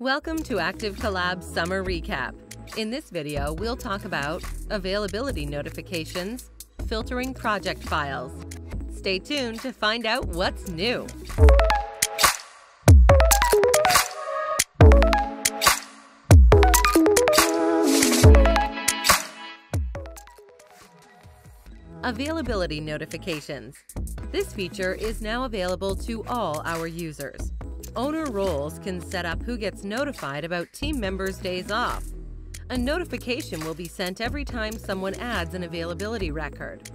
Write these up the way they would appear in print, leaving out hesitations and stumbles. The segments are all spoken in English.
Welcome to ActiveCollab Summer Recap. In this video, we'll talk about availability notifications, filtering project files. Stay tuned to find out what's new. Availability notifications. This feature is now available to all our users. Owner roles can set up who gets notified about team members' days off. A notification will be sent every time someone adds an availability record.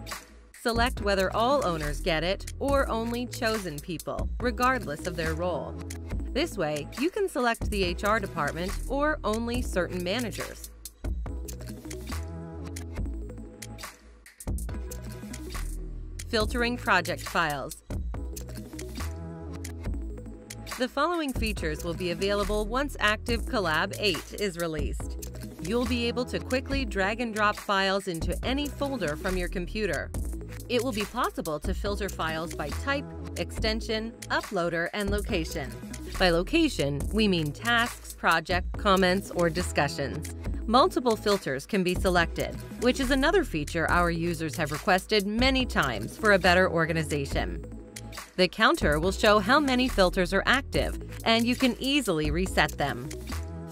Select whether all owners get it or only chosen people, regardless of their role. This way, you can select the HR department or only certain managers. Filtering project files. The following features will be available once ActiveCollab 8 is released. You'll be able to quickly drag and drop files into any folder from your computer. It will be possible to filter files by type, extension, uploader, and location. By location, we mean tasks, project, comments, or discussions. Multiple filters can be selected, which is another feature our users have requested many times for a better organization. The counter will show how many filters are active, and you can easily reset them.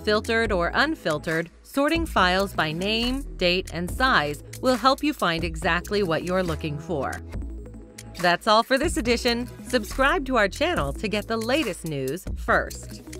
Filtered or unfiltered, sorting files by name, date, and size will help you find exactly what you're looking for. That's all for this edition. Subscribe to our channel to get the latest news first.